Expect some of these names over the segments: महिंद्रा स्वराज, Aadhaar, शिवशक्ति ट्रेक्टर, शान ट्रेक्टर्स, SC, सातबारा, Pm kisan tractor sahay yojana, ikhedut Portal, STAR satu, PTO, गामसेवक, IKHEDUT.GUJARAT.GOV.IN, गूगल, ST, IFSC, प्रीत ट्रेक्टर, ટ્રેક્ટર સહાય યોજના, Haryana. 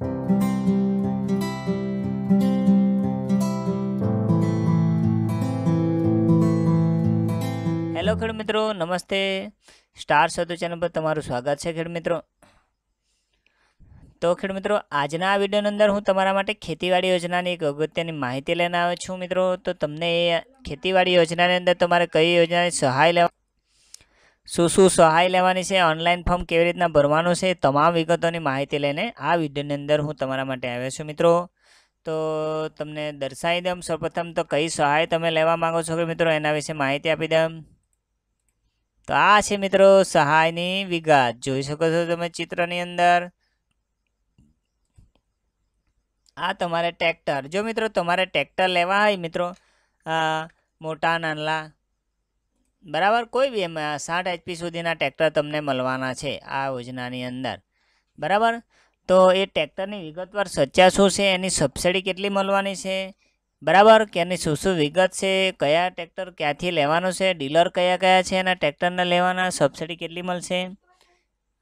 Hello खेड मित्रों, नमस्ते। Star सतु channel पर तमारू स्वागत है खेड मित्रों। तो खेड मित्रों, आजना आ वीडियो अंदर हूँ तमारा माटे खेतीवाड़ी योजना एक अगत्यनी माहिती लैने आव्यो छूं मित्रों। तो तमने खेतीवाड़ी योजना अंदर तमारे कई योजना सहाय लेवा, शू शू सहाय लेवानी छे, ऑनलाइन फॉर्म केवी रीतना भरवानुं छे, तमाम विगतोनी माहिती लैने आ वीडियो अंदर हूँ तमारा माटे आव्यो छूं मित्रों। तो तमने दर्शाई दम सर्वप्रथम तो कई सहाय तमे लेवा मांगो छो मित्रों, एना विशे माहिती आपी दम। तो आ छे मित्रों सहायनी विगत, जोई शको छो तमे चित्रनी अंदर। आ तमारे ट्रेक्टर, जो मित्रों तमारे ट्रेक्टर लेवा है मित्रों, मोटा नानला बराबर कोई भी 60 HP सुधीना ट्रेक्टर तमने मळवाना छे आ योजनानी अंदर, बराबर। तो ये ट्रेक्टरनी विगतवार चर्चा शू छे, एनी सब्सिडी केटली मळवानी छे, बराबर, के एनी शू शू विगत छे, कया ट्रेक्टर क्यांथी लेवानो छे, डीलर कया कया छे, एना ट्रेक्टरने लेवाना, सब्सिडी केटली मळशे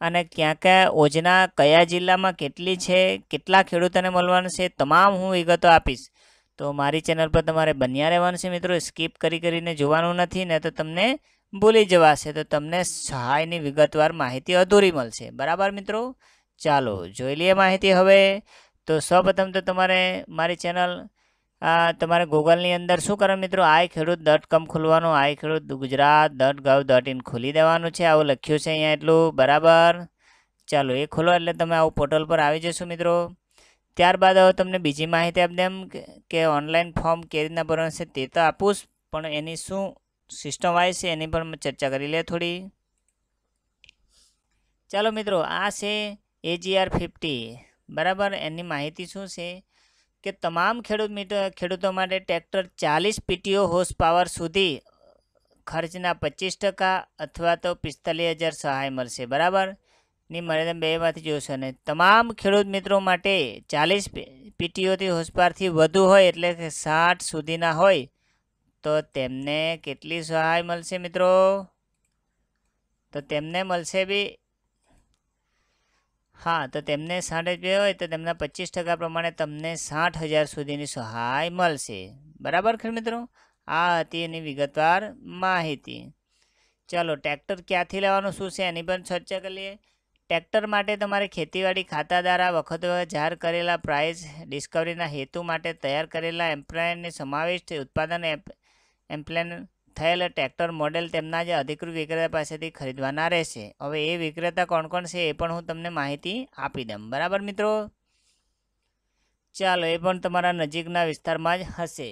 अने क्या क्या योजना कया जिल्ला में केटली छे, केटला खेडूतोने मळवानी छे, तमाम हूँ विगतो आपीश। तो मारी चेनल पर तमारे बन्या रहेवानुं छे मित्रों, स्कीप करी करीने जोवानुं नथी, ने तो तमने भूली जवाशे, तो तमने सहायनी विगतवार माहिती अधूरी मळशे, बराबर मित्रों। चालो जोई लीए माहिती हवे। तो सर्वप्रथम तो तमारे मारी चेनल तमारे गूगलनी अंदर शुं करवानुं मित्रों, I-KHEDUT.GOV.IN खोलवानुं, I-KHEDUT.GUJARAT.GOV.IN खोली देवानुं छे, आवुं लख्युं छे अहींया एटલું, बराबर। चालो ए खोलो एटले तमे आवुं पोर्टल पर आवी जशो मित्रों। ત્યારબાદ હવે તમને બીજી માહિતી આપી દઉં કે ઓનલાઈન ફોર્મ કેવી રીતના ભરવાનું છે તે તો આપું જ, પણ એની શું સિસ્ટમ વાય છે એની પર ચર્ચા કરી લે થોડી। ચાલો મિત્રો, આ છે AGR 50, બરાબર। એની માહિતી શું છે કે તમામ ખેડૂતો માટે ટ્રેક્ટર 40 PTO હોર્સ પાવર સુધી ખર્ચના 25% અથવા તો 45,000 સહાય મળશે, बराबर। नी मर्यादा बे मांथी जोशो ने तमाम खेडूत मित्रों माटे 40 PTO थी होसपार थी वधु होय एटले के 60 सुधीना होय तो तेमने केटली सहाय मळशे मित्रों? तो तेमने मळशे बी, हाँ, तो तेमने 60 HP होय तो तेमना 25% प्रमाणे तमने 60,000 सुधीनी सहाय मळशे, बराबर खेड मित्रों। आ हती एनी विगतवार माहिती। चलो ट्रेक्टर क्यांथी लेवानुं शुं छे एनी पर चर्चा करी लीए। ट्रेक्टर माटे तमारे खेतीवाड़ी खाता द्वारा वखत जाहिर करेला प्राइस डिस्कवरीना हेतु माटे तैयार करेला एम्प्लेनने समाविष्ट उत्पादन एम्प्लेन थयेल ट्रेक्टर मॉडल तेमना ज अधिकृत विक्रेता पासेथी खरीदवाना रहेशे। हवे ए विक्रेता कोण कोण छे ए पण हुं तमने माहिती आपी दम, बराबर मित्रों। चालो ए पण तमारा नजीकना विस्तारमां ज हशे।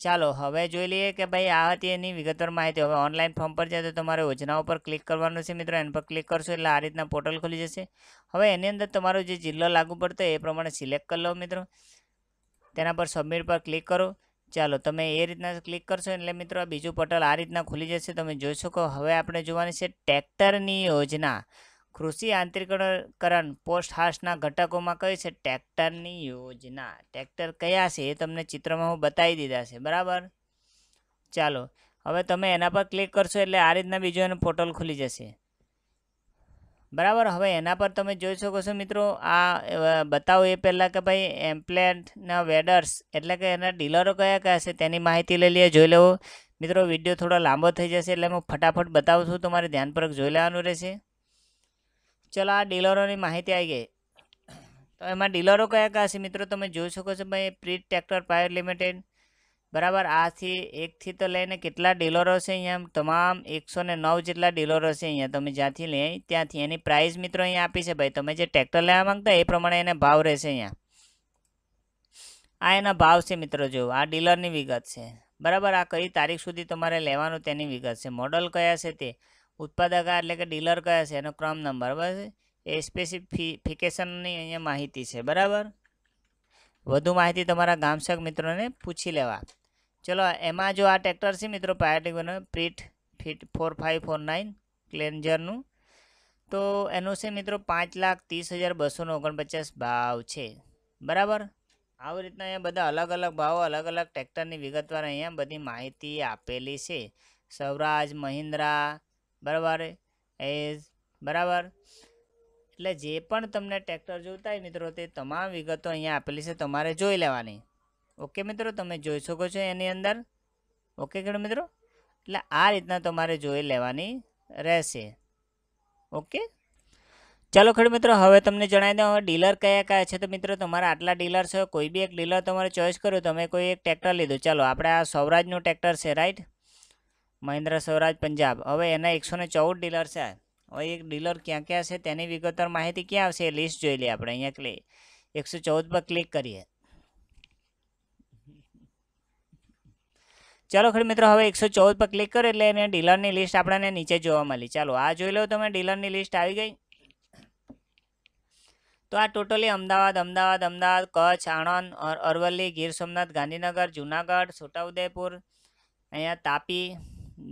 चालो हवे जोई लीए के भाई आ हती एनी विगतवार माहिती। हवे ऑनलाइन फॉर्म पर जाए तो तमारे योजनाओं पर क्लिक करवानुं छे मित्रों, एन पर क्लिक करशो एटले आ रीतना पोर्टल खोली जशे। हवे एनी अंदर तमारो जे जिल्लो लागू पड़तो ए प्रमाणे सिलेक्ट करी लो मित्रों, तेना पर सबमिट पर क्लिक करो। चालो तमे ए रीतना क्लिक करशो एटले मित्रों बीजुं पोर्टल आ रीतना खुली जशे, तमे जोई शको। हवे आपणे जोवानी छे ट्रेक्टरनी योजना, कृषि आंतरिकरण पोस्ट हार्सना घटकों में कई है ट्रेक्टरनी योजना, ट्रेक्टर क्या है तमने चित्र में हूँ बताई दीदा है, बराबर। चलो हवे तमे एना पर क्लिक करशो एटले आ रीतना बीजो एनु पोर्टल खुली जशे, बराबर। हवे एना पर तमे जोई शको छो मित्रों, आ बताओ ए पहेला के भाई एम्प्लेन्टना वेडर्स एटले के एना डीलरो कया कया छे तेनी माहिती लई लीए, जोई लेवो मित्रों। विडियो थोड़ा लांबो थई जशे एटले हूँ फटाफट बतावुं छुं, तमारे ध्यानपूर्वक जोई लेवानुं रहेशे। चलो आ डीलरोनी माहिती आई गई। तो एमां डीलरो कया कया छे मित्रों तमे जोई शको छो, भाई प्रीत ट्रेक्टर प्राइवेट लिमिटेड, बराबर। आ थी एक थी तो लईने केटला डीलरो छे अहींया तमाम 109 जेटला डीलरो छे अहींया, तमे ज्यांथी ले त्यांथी। एनी प्राइस मित्रों अहींया आपी छे, भाई तमे जे ट्रेक्टर लेवा मांगता ए प्रमाणे एने भाव रहेशे अहींया। आ एना भाव छे मित्रों, जो आ डीलरनी विगत छे, बराबर। आ कई तारीख सुधी तमारे लेवानुं तेनी विगत छे, मॉडल कया छे ते, उत्पादक एटले के डीलर कया छे, एनो क्रम नंबर, बराबर, ए स्पेसिफिकेशननी अहींया माहिती छे, बराबर। વધુ માહિતી તમારા ગામસક મિત્રોને પૂછી લેવા। ચલો એમાં જો આ ટ્રેક્ટર છે મિત્રો પાયરેટિક પ્રીટ ફિટ 4549 ક્લેન્જરનું, તો એનું છે મિત્રો 5,30,249 ભાવ છે, બરાબર। આવી રીતના અહીંયા બધા અલગ અલગ ભાવો, અલગ અલગ ટ્રેક્ટરની વિગતવાર અહીંયા બધી માહિતી આપેલી છે। સૌરાજ મહિન્દ્રા, બરાબર, એઝ, બરાબર। એટલે જે પણ તમને ટ્રેક્ટર જોતા હોય મિત્રો તે તમામ વિગતો અહીંયા આપેલી છે, તમારે જોઈ લેવાની। ઓકે મિત્રો, તમે જોઈ શકો છો એની અંદર। ઓકે ખેડૂત મિત્રો, એટલે આ રીતના તમારે જોઈ લેવાની રહેશે। ઓકે चलो खेड मित्रों, हवे तमने जणावी दऊं डीलर क्या क्या है। तो मित्रों तमारा आटला डीलर छे, कोई भी एक डीलर तमारे चॉइस करो। तमे कोई एक ट्रेक्टर लीधो, चलो आपणे आ स्वराजनुं ट्रेक्टर छे, राइट, महिंद्रा स्वराज पंजाब। हवे एना 114 डीलर छे। हवे एक डीलर क्या क्या है तेनी विगतवार माहिती क्यां आवशे लिस्ट जोई लीए। आपणे अहींया क्लिक 114 पर क्लिक करीए। चलो खेड मित्रों, हवे 114 पर क्लिक करो एटले एने डीलरनी लिस्ट आपणे नीचे जोवा मळी। चलो आ जोई लो, तमे डीलरनी लिस्ट आवी गई। तो आ टोटली अमदावाद अमदावाद अमदावाद कच्छ आणंद और अरवली गीर सोमनाथ गांधीनगर जूनागढ़ छोटाउदेपुर अँ तापी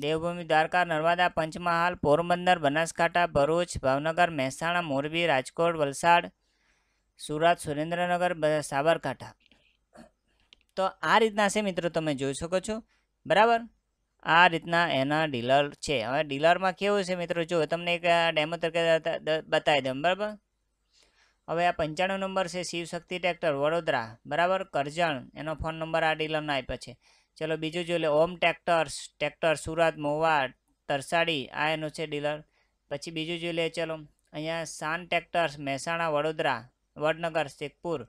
देवभूमि द्वारका नर्मदा पंचमहाल पोरबंदर बनासकांठा भरूच भावनगर मेहसाणा मोरबी राजकोट वलसाड सूरत सुरेन्द्रनगर साबरकांठा। तो आ रीतना से मित्रों तमे जोई शको छो, बराबर। आ रीतना एना डीलर है। हवे डीलर में केवुं छे मित्रों, जो तमने एक डेमो तरीके बताई दूं, बराबर। हवे आ 95 नंबर से शिवशक्ति ट्रेक्टर वडोदरा, बराबर, करजण। एनो फोन नंबर आ डीलर ना आप्यो छे। चलो बीजो जो ले ओम ट्रेक्टर्स ट्रेक्टर सूरत मोवा तरसाड़ी आ एनो छे डीलर। पछी बीजो जो ले, चलो अहींया शान ट्रेक्टर्स महेसाणा वडोदरा वडनगर शेखपुर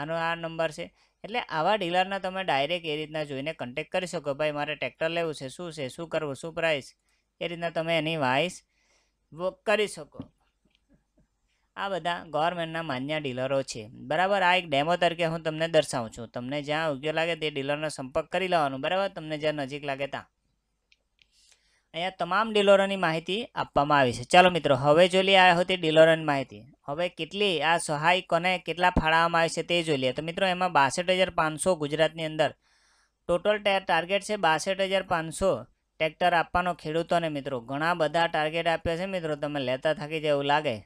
आनो आ नंबर छे। एटले आवा डीलरना तमे डायरेक्ट ए रीतना जोईने कॉन्टेक्ट करी शको। भाई मारे ट्रेक्टर लेवुं छे, शुं करवुं, शुं प्राइस, ए रीतना तमे एनी वाइस वो करी शको। आ बधा गवर्नमेंटना मान्य डीलरो छे, बराबर। आ एक डेमो तरीके हूँ तमने दर्शावुं छुं। तमने ज्यां योग्य लागे ते डीलरनो संपर्क करी लेवानो, बराबर। तमने ज्यां नजीक लागे त्यां अहींया तमाम डीलरोनी माहिती आपवामां आवी छे। चलो मित्रों, हवे जोई लीए आ होती डीलरोनी माहिती। हवे केटली आ सहाय कोने केटला फाळवामां आवे छे ते जोई लीए। तो मित्रों एमां 62500 गुजरातनी अंदर टोटल टार्गेट छे 62500 ट्रेक्टर आपवानो खेडूतोने। मित्रों घणा बधा टार्गेट आप्या छे मित्रों, तमे लेता थाकी जाय एवुं लागे।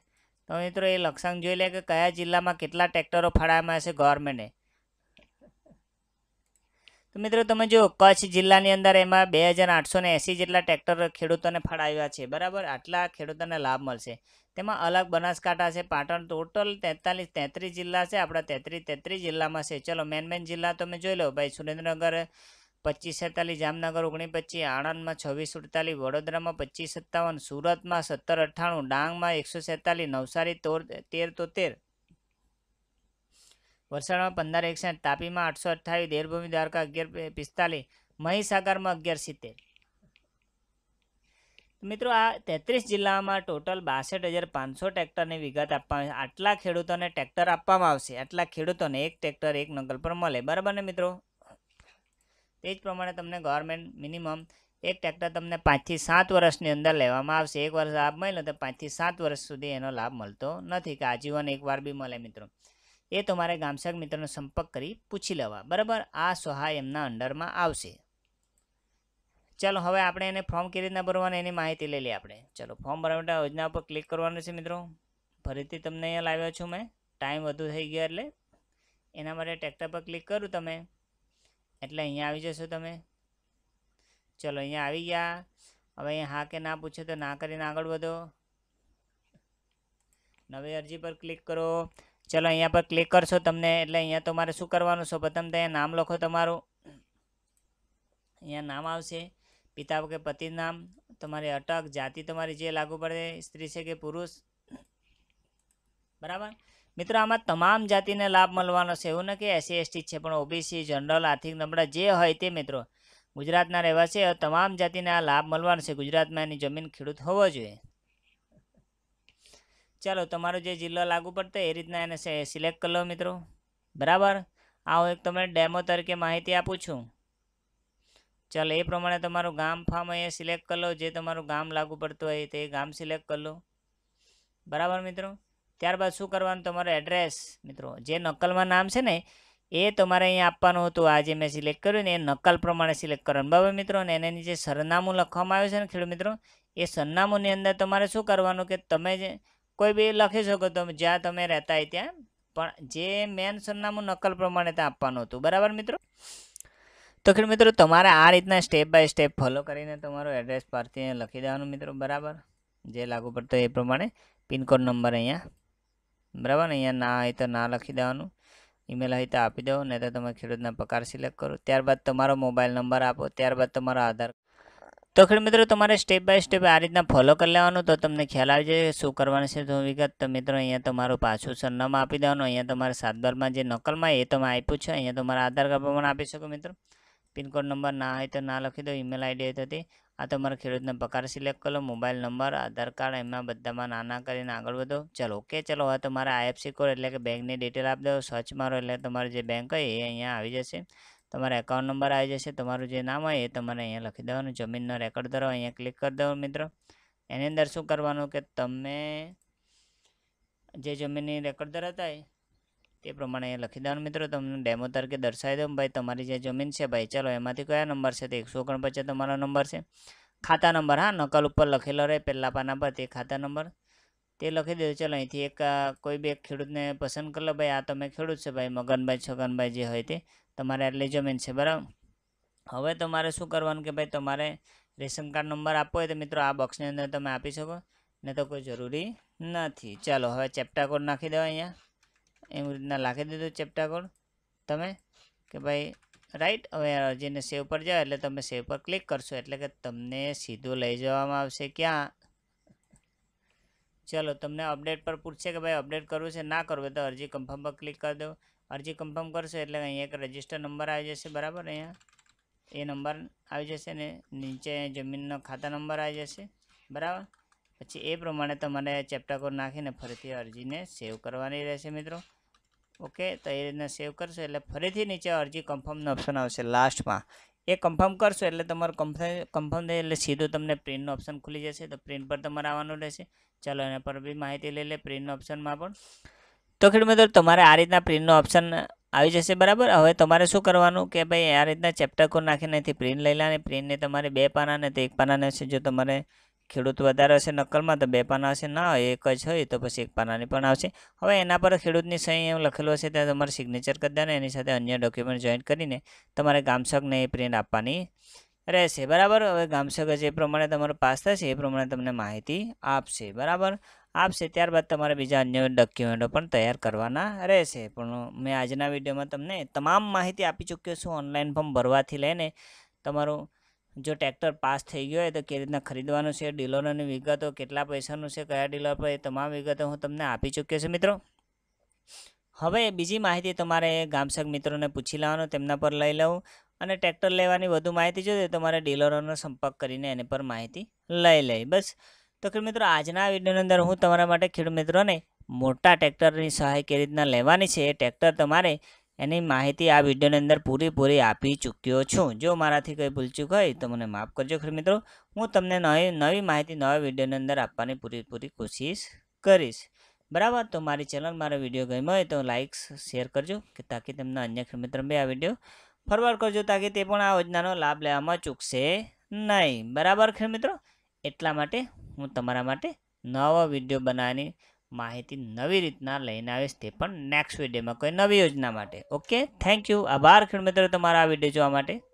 तो मित्रों ये लक्षांक जोई ले कि कया जिल्लामां केटला ट्रेक्टरो फळाव्या छे गवर्नमेंटे। तो मित्रों तमे जो कच्छ जिल्लानी अंदर एमां 2880 जेटला ट्रेक्टर खेडूतोने फळाव्या छे, बराबर। आटला खेडूतोने लाभ मळशे। तेमां अलग बनासकांठा छे, पाटण, टोटल 43 जिल्ला छे। आपड़ा 33 जिल्लामां छे। चलो मेन जिल्ला तमे जोई लो भाई। सुरेन्द्रनगर 2547, जामनगर 4925, आणंद में 2648, वडोदरा में 2557, सूरत में 1798, डांग में 147, नवसारी 1373, वलसाड में 1561, तापी में 828, देवभूमि द्वारका 1145, महीसागर में 1170। मित्रों आ 33 जिल्ला में टोटल 62500 ट्रेक्टर ने विगत आप। आटला खेडूतों ने ट्रेक्टर आप, आटला खेडूतों ने एक ट्रेक्टर एक नंगल पर मळे, बराबर ने मित्रों। तेज प्रमाण तमने गवर्नमेंट मिनिमम एक ट्रेक्टर तमने 5 થી 7 वर्षनी अंदर लेवामां आवशे। एक वर्ष लाभ मळ्यो तो 5 થી 7 वर्ष सुधी एनो लाभ मळतो नथी, के आजीवन एक वार बी मळे। मित्रों ए तमारे गामसेवक मित्रोनो संपर्क करी पूछी लेवा, बराबर। आ सहाय एमना अंडरमां आवशे। चलो हवे आपणे एने फॉर्म केवी रीतना भरवानुं एनी माहिती लई लईए आपणे। चलो फॉर्म भरवा માટે योजना पर क्लिक करवानुं छे मित्रों। फरीथी तमने अहींया लाव्यो छुं मैं, टाइम वधु थई गयो એટલે એના માટે ટ્રેક્ટર પર क्लिक करूँ तमे एटले अहींया आवी जशो तमे। चलो अहींया आवी गया। हवे हाँ के ना पूछे तो ना करीने आगळ वधो। नवी अरजी पर क्लिक करो। चलो अहींया पर क्लिक करशो तमने एटले अहींया तमारे शुं करवानुं छे, प्रथम तो नाम लखो तमारुं। अहींया नाम आवशे, पिता के पति नाम, तमारी अटक जाति तमारी जे लागू पड़े, स्त्री छे के पुरुष, बराबर। मित्रों आमां तमाम जातिने लाभ मळवानो छे। एवुं न के एससी एसटी छे, पण ओबीसी जनरल आर्थिक नबळा जे होय ते मित्रों गुजरातना रहेवासी छे। तमाम जातिने आ लाभ मळवानो छे। गुजरातमां एनी जमीन खेडूत होवो जोईए। चलो तमारो जे जिल्लो लागू पडतो ए रीतना एने सिलेक्ट कर लो मित्रों, बराबर। आ हुं एक तमने डेमो तरीके माहिती आपू छुं। चलो ए प्रमाणे तमारुं गाम फाम अहींया सिलेक्ट कर लो। जे तमारुं गाम लागू पडतो होय ते गाम सिलेक्ट कर लो, बराबर मित्रों। ત્યારબાદ શું કરવાનું, તમારું એડ્રેસ મિત્રો જે નકલમાં નામ છે ને એ તમારે અહીંયા આપવાનું હતું। આ જે મેં સિલેક્ટ કર્યું ને એ નકલ પ્રમાણે સિલેક્ટ કરવાનું, બરાબર મિત્રો। અને એની જે સરનામું લખવામાં આવ્યું છે ને ખેડૂત મિત્રો, એ સરનામુંની અંદર તમારે શું કરવાનું કે તમે જે કોઈ બી લખી શકો તો જ્યાં તમે રહેતા હોય ત્યાં, પણ જે મેન સરનામું નકલ પ્રમાણે ત્યાં આપવાનું હતું, બરાબર મિત્રો। તો ખેડૂત મિત્રો તમારે આ રીતના સ્ટેપ બાય સ્ટેપ ફોલો કરીને તમારું એડ્રેસ પરથી લખી દેવાનું મિત્રો, બરાબર, જે લાગુ પડતો એ પ્રમાણે પિનકોડ નંબર અહીંયા बराबर ने अँ ना तो ना लखी देवानुं ईमेल हई तो आपी दो नहीं तो तमे खेडूतना पगार सिलेक्ट करो त्यारबाद तमारो मोबाइल नंबर आपो त्यारबाद तमारो आधार। तो खेड मित्रों तमारे स्टेप बाय स्टेप आ रीतना फॉलो कर लेवानुं तो तमने ख्याल आवी जशे शुं करवानुं छे। तो विगत तो मित्रों अहींया तमारुं पाछुं सरनामुं आपी देवानुं, अहींया तमारे सातबारमां जे नकलमां ए तमे आप्युं छे, अहींया तमारा आधार कार्ड पण आपी शको मित्रों। पिनकोड नंबर ना होय तो ना लखी दो, ईमेल आईडी होय तो ते आ तमारा खेडूतना पगार सिलेक्ट करो, मोबाइल नंबर आधार कार्ड एमना बधामां नाना करीने आगळ वधो। चलो ओके चलो हवे तमारे आईएफएससी कोड एटले के बेंकनी डिटेल आपी दो, सर्च मारो एटले तमारी जे बेंक होय ए अहींया आवी जशे, तमारा एकाउंट नंबर आई जैसे, तमारू जे नाम है ये तमारे अहींया लखी देवानुं। जमीननो रेकॉर्ड धरो अहींया क्लिक कर दो मित्रों। एनी अंदर शुं करवानुं के तमे जे जमीननी रेकॉर्ड धराता है ते प्रमाणे अहींया लखी देवानुं मित्रों। तमने डेमो तरीके दर्शावी दो भाई तमारी जे जमीन छे भाई चलो एमांथी कया नंबर छे तो 149 तमारो नंबर छे। खाता नंबर हाँ नकल उपर लखेलो रहे पहला पाना पर ते खाता नंबर ते लखी देजो। चलो अहींथी एक कोई भी एक खेडूतने पसंद कर लो भाई, आ तमे खेडूत छे भाई मगनभाई छगनभाई जे होय ते तमारे आटली जमीन छे बराबर। हवे तमारे शुं करवानुं के भाई तमारे रेशन कार्ड नंबर आपवो होय तो मित्रों आ बॉक्सनी अंदर तमे आपी शको, नहीं तो कोई जरूरी नथी। चलो हवे चेप्टर कोड नाखी देवा अहींया एवी रीतना लखी दीधो चेप्टर कोड तमे के भाई राइट। हवे जेने सेव पर जाओ एटले तमे सेव पर क्लिक करशो एटले के तमने सीधो लई जवामां आवशे क्या। चलो तमने अपडेट पर पूछे कि भाई अपडेट करवुं छे ना करवुं तो अरजी कन्फर्म पर क्लिक कर दो। अरजी कन्फर्म करशो एटले अहींया एक रजिस्टर नंबर आई जशे बराबर, अहींया ए नंबर आई जशे ने नीचे जमीननो खाता नंबर आई जशे बराबर। पछी ए प्रमाणे तमारे चेप्टर कोड नाखीने फरीथी अरजीने सेव करवानी रहेशे मित्रों। ओके तो ए रीतना सेव करशो एटले फरीथी नीचे अरजी कन्फर्मनो ऑप्शन आवशे लास्टमां, ए कन्फर्म करशो एटले तमारो कन्फर्म थई एटले सीधो तमने प्रिंटनो ऑप्शन खुली जशे, तो प्रिंट पर तमारे आववानुं रहेशे। चलो एना पर भी माहिती ले ले प्रिंट ऑप्शन में पण। तो खेड मित्रों तमारे आ रीतना प्रिंट ऑप्शन आई जैसे बराबर। हवे तमारे शुं करवानुं के भाई आ रीतना चेप्टर कोड नाखीने प्रिंट लई लेवानी। प्रिंट ने तमारे 2 पाना ने तो 1 पाना हशे, जो तमारे खेडूत वधारे हशे नकल में तो 2 पाना हशे, ना होय एक ज होय तो पछी 1 पानानी पण आवशे। हवे एना पर खेडूतनी सही एम लखेलुं हशे त्यां तमारे सिग्नेचर करी देवानी, एनी साथे अन्य डॉक्यूमेंट जॉइन करीने तमारे गामसकने प्रिंट आपवानी रहेशे बराबर। हवे गामसक जे प्रमाणे तमारो पास थशे ए प्रमाणे तमने माहिती आपशे बराबर आपशे। त्यारबाद तमारे बीजा अन्य डॉक्यूमेंटो पण तैयार करवाना रहेशे। पण मैं आजना विडियोमां तमने तमाम माहिती आपी चूक्यो छुं। ऑनलाइन फॉर्म भरवाथी लईने तमारो जो ट्रेक्टर पास थई गयो होय तो के रीतना खरीदवानुं छे, डीलरोनी विगतो, केटला पैसानुं छे, कया डीलर पर, ए तमाम विगतो हुं तमने आपी चूक्यो छुं मित्रों। हवे बीजी माहिती तमारे गामसक मित्रोने पूछी लेवानो, तेमना पर लई लऊं અને ટ્રેક્ટર લેવાની વધુ માહિતી જોઈએ તો તમારે ડીલરોનો સંપર્ક કરીને એને પર માહિતી લઈ લે બસ। તો ખેડૂત મિત્રો આજના વિડીયોની અંદર હું તમારા માટે ખેડૂત મિત્રોને મોટા ટ્રેક્ટરની સહાય કેવી રીતના લેવાની છે એ ટ્રેક્ટર તમારે એની માહિતી આ વિડીયોની અંદર પૂરેપૂરી આપી ચૂક્યો છું। જો મારાથી કંઈ ભૂલચૂક હોય તો મને માફ કરજો ખેડૂત મિત્રો, હું તમને નવી માહિતી નવા વિડીયોની અંદર આપવાની પૂરેપૂરી કોશિશ કરીશ बराबर। तो મારી ચેનલ મારા વિડીયો ગમ્યો હોય તો લાઇક શેર કરજો કે તાકી તમને અન્ય ખેડૂત મિત્રો બે આ વિડીયો फरवर्ड करजो ताकि ते पण आ योजनानो लाभ लेवामां चूकशे नहीं बराबर। खेड मित्रों एटला माटे हूँ तमारा माटे नवो विडियो बनावानी माहिती नवी रीतना लईने आवीश, ते पण नेक्स्ट विडियो में कोई नवी योजना माटे। ओके थैंक यू आभार खेड मित्रों तमारा आ विडियो जोवा माटे।